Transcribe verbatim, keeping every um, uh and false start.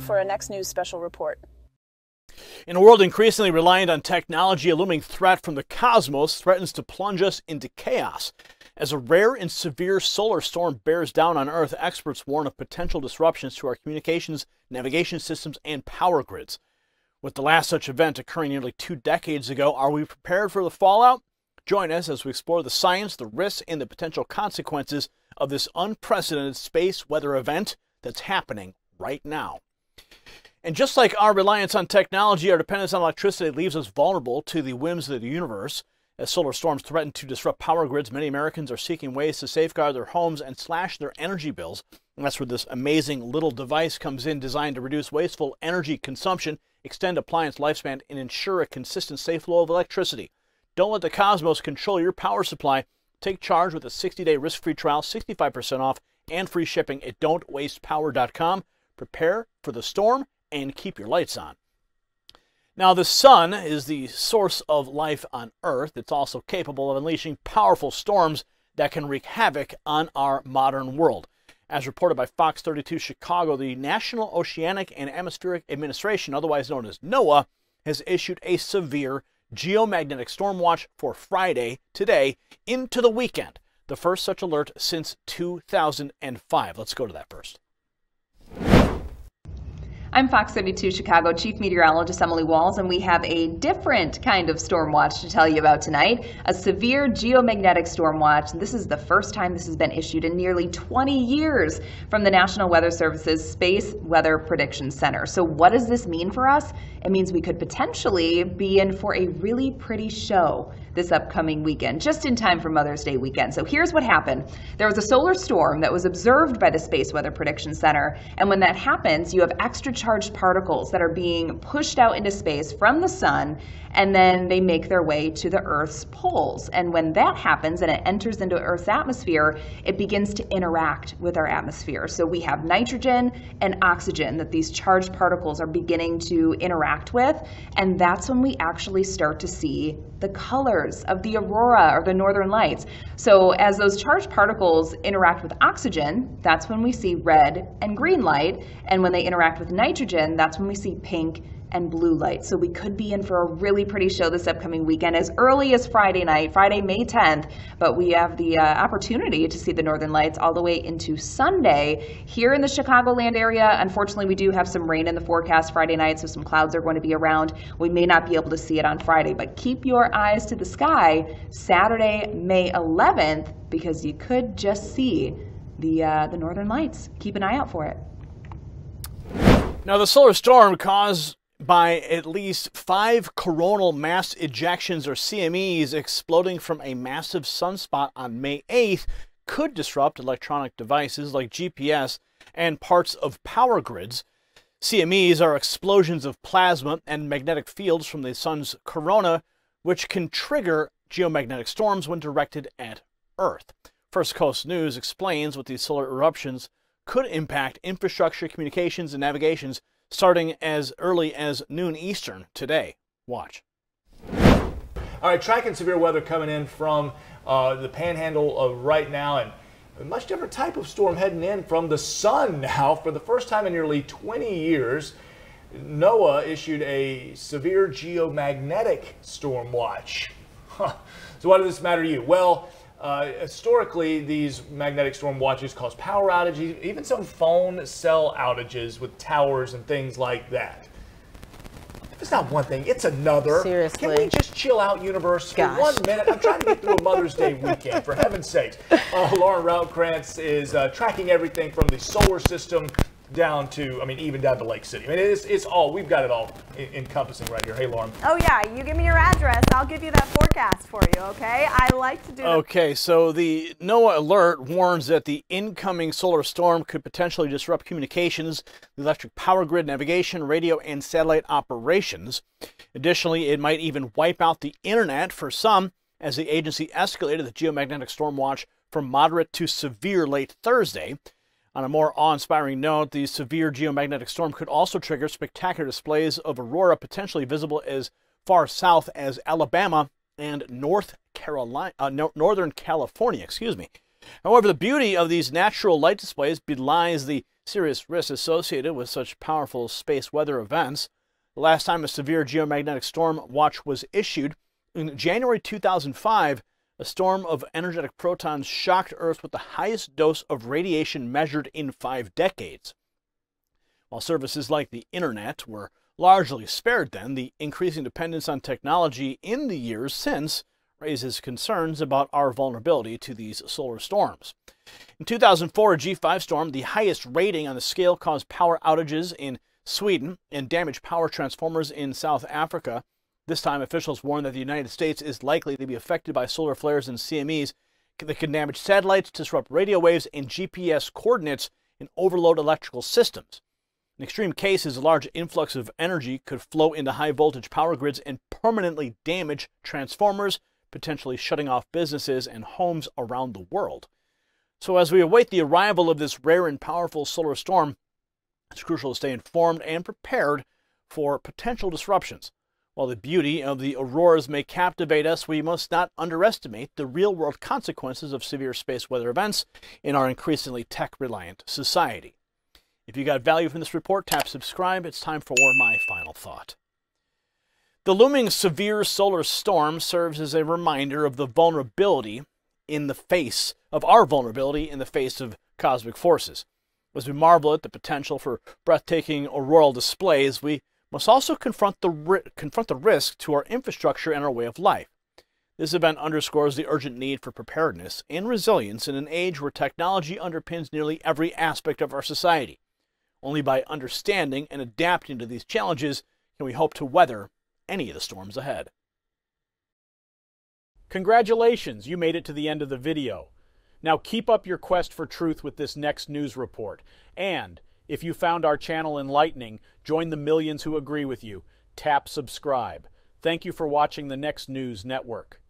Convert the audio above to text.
now for our next news special report. In a world increasingly reliant on technology, a looming threat from the cosmos threatens to plunge us into chaos. As a rare and severe solar storm bears down on Earth, experts warn of potential disruptions to our communications, navigation systems, and power grids. With the last such event occurring nearly two decades ago, are we prepared for the fallout? Join us as we explore the science, the risks, and the potential consequences of this unprecedented space weather event that's happening right now. And just like our reliance on technology, our dependence on electricity leaves us vulnerable to the whims of the universe. As solar storms threaten to disrupt power grids, many Americans are seeking ways to safeguard their homes and slash their energy bills. And that's where this amazing little device comes in, designed to reduce wasteful energy consumption, extend appliance lifespan, and ensure a consistent, safe flow of electricity. Don't let the cosmos control your power supply. Take charge with a sixty day risk-free trial, sixty-five percent off, and free shipping at don't waste power dot com. Prepare for the storm and keep your lights on. Now, the sun is the source of life on Earth. It's also capable of unleashing powerful storms that can wreak havoc on our modern world. As reported by Fox thirty-two Chicago, the National Oceanic and Atmospheric Administration, otherwise known as NOAA, has issued a severe geomagnetic storm watch for Friday, today, into the weekend. The first such alert since two thousand five. Let's go to that first. I'm Fox thirty-two Chicago Chief Meteorologist Emily Walls, and we have a different kind of storm watch to tell you about tonight, a severe geomagnetic storm watch. This is the first time this has been issued in nearly twenty years from the National Weather Service's Space Weather Prediction Center. So what does this mean for us? It means we could potentially be in for a really pretty show this upcoming weekend, just in time for Mother's Day weekend. So here's what happened. There was a solar storm that was observed by the Space Weather Prediction Center, and when that happens, you have extra charged particles that are being pushed out into space from the sun, and then they make their way to the Earth's poles. And when that happens and it enters into Earth's atmosphere, it begins to interact with our atmosphere. So we have nitrogen and oxygen that these charged particles are beginning to interact with, and that's when we actually start to see the colors of the aurora or the northern lights. So as those charged particles interact with oxygen, that's when we see red and green light, and when they interact with nitrogen Nitrogen, that's when we see pink and blue light. So we could be in for a really pretty show this upcoming weekend, as early as Friday night, Friday, May tenth, but we have the uh, opportunity to see the northern lights all the way into Sunday. Here in the Chicagoland area, unfortunately, we do have some rain in the forecast Friday night, so some clouds are going to be around. We may not be able to see it on Friday, but keep your eyes to the sky Saturday, May eleventh, because you could just see the, uh, the northern lights. Keep an eye out for it. Now, the solar storm caused by at least five coronal mass ejections, or C M Es, exploding from a massive sunspot on May eighth could disrupt electronic devices like G P S and parts of power grids. C M Es are explosions of plasma and magnetic fields from the sun's corona, which can trigger geomagnetic storms when directed at Earth. First Coast News explains what these solar eruptions could impact infrastructure, communications, and navigations starting as early as noon Eastern today. Watch. All right, tracking severe weather coming in from uh, the panhandle of right now, and a much different type of storm heading in from the sun now for the first time in nearly twenty years. NOAA issued a severe geomagnetic storm watch. Huh. So why does this matter to you? Well, Uh, historically, these magnetic storm watches cause power outages, even some phone cell outages with towers and things like that. It's not one thing, it's another. Seriously. Can we just chill out, universe, Gosh. for one minute? I'm trying to get through a Mother's Day weekend, for heaven's sakes. Uh, Lauren Routkrantz is uh, tracking everything from the solar system down to, I mean, even down to Lake City. I mean, it's, it's all, we've got it all encompassing right here. Hey, Lauren. Oh, yeah, you give me your address, I'll give you that forecast for you, okay? I like to do that. Okay, so the NOAA alert warns that the incoming solar storm could potentially disrupt communications, the electric power grid, navigation, radio, and satellite operations. Additionally, it might even wipe out the internet for some, as the agency escalated the geomagnetic storm watch from moderate to severe late Thursday. On a more awe-inspiring note, the severe geomagnetic storm could also trigger spectacular displays of aurora, potentially visible as far south as Alabama and North Carolina, uh, Northern California. Excuse me. However, the beauty of these natural light displays belies the serious risks associated with such powerful space weather events. The last time a severe geomagnetic storm watch was issued, in January two thousand five, a storm of energetic protons shocked Earth with the highest dose of radiation measured in five decades. While services like the Internet were largely spared then, the increasing dependence on technology in the years since raises concerns about our vulnerability to these solar storms. In two thousand four, a G five storm, the highest rating on the scale, caused power outages in Sweden and damaged power transformers in South Africa. This time, officials warn that the United States is likely to be affected by solar flares and C M Es that can damage satellites, disrupt radio waves and G P S coordinates, and overload electrical systems. In extreme cases, a large influx of energy could flow into high-voltage power grids and permanently damage transformers, potentially shutting off businesses and homes around the world. So as we await the arrival of this rare and powerful solar storm, it's crucial to stay informed and prepared for potential disruptions. While the beauty of the auroras may captivate us, we must not underestimate the real-world consequences of severe space weather events in our increasingly tech-reliant society. If you got value from this report, tap subscribe. It's time for my final thought. The looming severe solar storm serves as a reminder of the vulnerability in the face of our vulnerability in the face of cosmic forces. As we marvel at the potential for breathtaking auroral displays, we must also confront the, confront the risk to our infrastructure and our way of life. This event underscores the urgent need for preparedness and resilience in an age where technology underpins nearly every aspect of our society. Only by understanding and adapting to these challenges can we hope to weather any of the storms ahead. Congratulations, you made it to the end of the video. Now keep up your quest for truth with this next news report. And if you found our channel enlightening, join the millions who agree with you. Tap subscribe. Thank you for watching the Next News Network.